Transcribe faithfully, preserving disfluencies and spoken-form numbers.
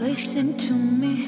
Listen to me.